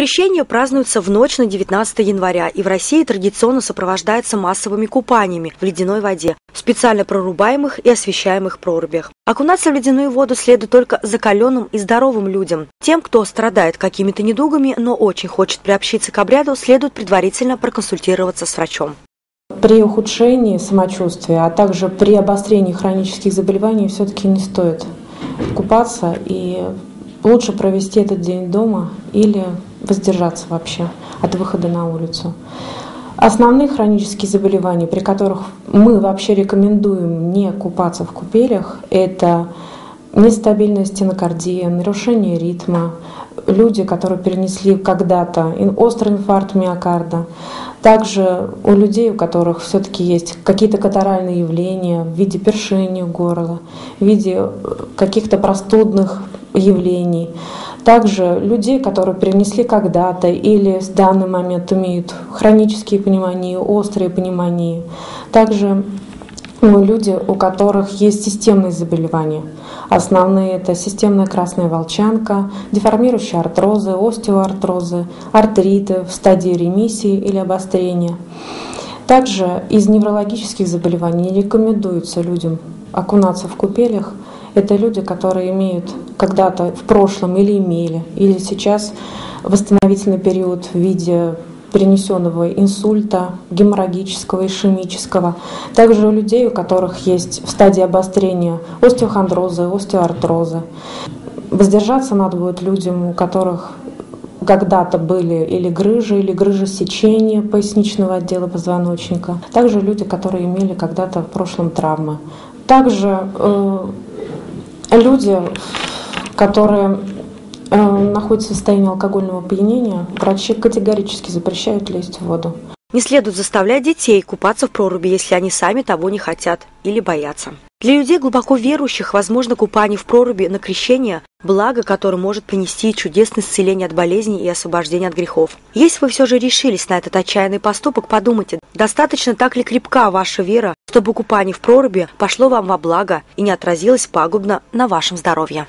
Крещение празднуется в ночь на 19 января и в России традиционно сопровождается массовыми купаниями в ледяной воде, в специально прорубаемых и освещаемых прорубях. Окунаться в ледяную воду следует только закаленным и здоровым людям. Тем, кто страдает какими-то недугами, но очень хочет приобщиться к обряду, следует предварительно проконсультироваться с врачом. При ухудшении самочувствия, а также при обострении хронических заболеваний все-таки не стоит купаться, и лучше провести этот день дома или воздержаться вообще от выхода на улицу. Основные хронические заболевания, при которых мы вообще рекомендуем не купаться в купелях, это нестабильная стенокардия, нарушение ритма, люди, которые перенесли когда-то острый инфаркт миокарда, также у людей, у которых все-таки есть какие-то катаральные явления в виде першения горла, в виде каких-то простудных явлений, также людей, которые перенесли когда-то или в данный момент имеют хронические пневмонии, острые пневмонии, также люди, у которых есть системные заболевания. Основные – это системная красная волчанка, деформирующие артрозы, остеоартрозы, артриты в стадии ремиссии или обострения. Также из неврологических заболеваний рекомендуется людям окунаться в купелях. Это люди, которые имеют когда-то в прошлом или имели, или сейчас восстановительный период в виде перенесенного инсульта, геморрагического, ишемического. Также у людей, у которых есть в стадии обострения остеохондрозы, остеоартрозы. Воздержаться надо будет людям, у которых когда-то были или грыжесечение поясничного отдела позвоночника. Также люди, которые имели когда-то в прошлом травмы. Также люди, которые находятся в состоянии алкогольного опьянения, врачи категорически запрещают лезть в воду. Не следует заставлять детей купаться в проруби, если они сами того не хотят или боятся. Для людей, глубоко верующих, возможно купание в проруби на крещение, благо, которое может принести чудесное исцеление от болезней и освобождение от грехов. Если вы все же решились на этот отчаянный поступок, подумайте, достаточно так ли крепка ваша вера, чтобы купание в проруби пошло вам во благо и не отразилось пагубно на вашем здоровье.